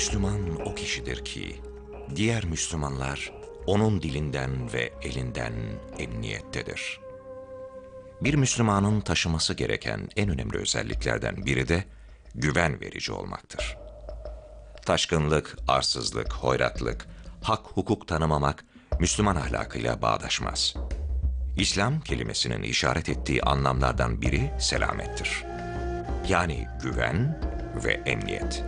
Müslüman o kişidir ki diğer Müslümanlar onun dilinden ve elinden emniyettedir. Bir Müslümanın taşıması gereken en önemli özelliklerden biri de güven verici olmaktır. Taşkınlık, arsızlık, hoyratlık, hak hukuk tanımamak Müslüman ahlakıyla bağdaşmaz. İslam kelimesinin işaret ettiği anlamlardan biri selamettir. Yani güven ve emniyet.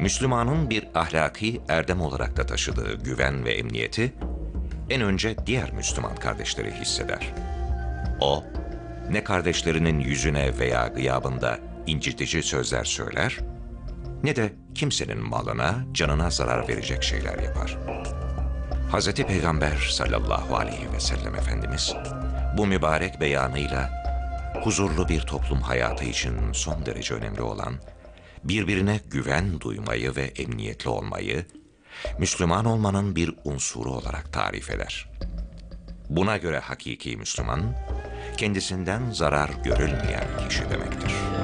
Müslümanın bir ahlaki erdem olarak da taşıdığı güven ve emniyeti en önce diğer Müslüman kardeşleri hisseder. O, ne kardeşlerinin yüzüne veya gıyabında incitici sözler söyler, ne de kimsenin malına, canına zarar verecek şeyler yapar. Hz. Peygamber sallallahu aleyhi ve sellem Efendimiz, bu mübarek beyanıyla huzurlu bir toplum hayatı için son derece önemli olan, birbirine güven duymayı ve emniyetli olmayı, Müslüman olmanın bir unsuru olarak tarif eder. Buna göre hakiki Müslüman, kendisinden zarar görülmeyen kişi demektir.